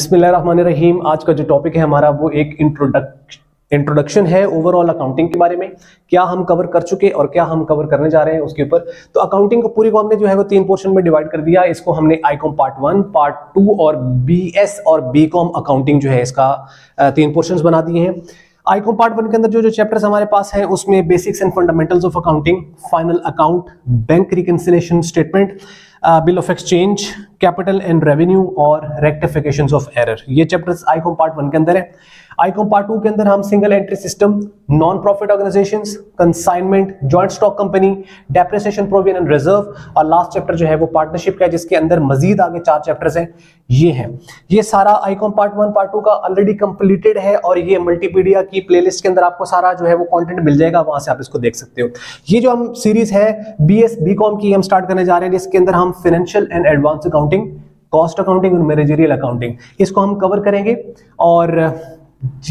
बिस्मिल्लाहिर्रहमानिर्रहीम। आज का जो टॉपिक है हमारा वो एक इंट्रोडक्शन है ओवरऑल अकाउंटिंग के बारे में। क्या हम कवर कर चुके और क्या हम कवर करने जा रहे हैं उसके ऊपर। तो अकाउंटिंग को पूरी को हमने जो है वो तीन पोर्शन में डिवाइड कर दिया। इसको हमने आईकॉम पार्ट 1, पार्ट 2 और बीएस और बीकॉम अकाउंटिंग जो है इसका तीन पोर्शंस बना दिए हैं। आईकॉम पार्ट 1 के अंदर जो चैप्टर्स हमारे पास है उसमें basics and fundamentals of accounting, final account, bank reconciliation statement, bill of exchange, capital and revenue और रेक्टिफिकेशंस ऑफ एरर, ये चैप्टर्स आईकॉम पार्ट 1 के अंदर है। आईकॉम पार्ट 2 के अंदर हम single entry system, non profit organisations, consignment, joint stock company, depreciation provision and reserve और last chapter जो है वो पार्टनरशिप का है, जिसके अंदर मजीद आगे 4 चैप्टर्स हैं। ये सारा आईकॉम पार्ट 1 पार्ट 2 का ऑलरेडी कंप्लीटेड है और ये मल्टीपीडिया की प्लेलिस्ट के अंदर आपको सारा जो है वो कंटेंट मिल जाएगा, वहां से आप इसको देख सकते हो। ये जो हम सीरीज है बीएस बीकॉम की हम स्टार्ट करने जा रहे हैं, जिसके अंदर हम financial and advance accounting, cost accounting और मैनेजरियल अकाउंटिंग इसको हम कवर करेंगे और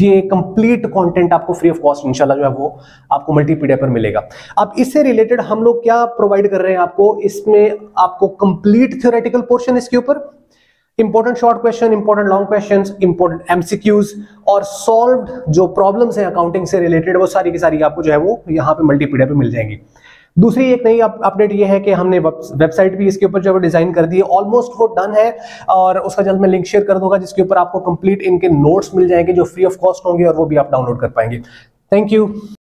ये कंप्लीट कंटेंट आपको फ्री ऑफ कॉस्ट इंशाल्लाह जो है वो आपको मल्टीपीडिया पर मिलेगा। अब इससे रिलेटेड हम लोग क्या प्रोवाइड कर रहे हैं आपको, इसमें आपको कंप्लीट थ्योरेटिकल पोर्शन, इसके ऊपर important short question, important long questions, important MCQs और सॉल्व्ड जो प्रॉब्लम्स हैं अकाउंटिंग से रिलेटेड वो सारी की सारी आपको जो है वो यहाँ पे मल्टीपीडिया पे मिल जाएंगी। दूसरी एक नई अपडेट ये है कि हमने वेबसाइट भी इसके ऊपर जो है डिजाइन कर दी है, ऑलमोस्ट वो डन है और उसका जल्द मैं लिंक शेयर कर दूंगा, जिसके ऊपर आपको कंप्लीट इनके नोट्स मिल जाएंगे जो फ्री ऑफ कॉस्ट होंगे और वो भी आप डाउनलोड कर पाएंगे। Thank you.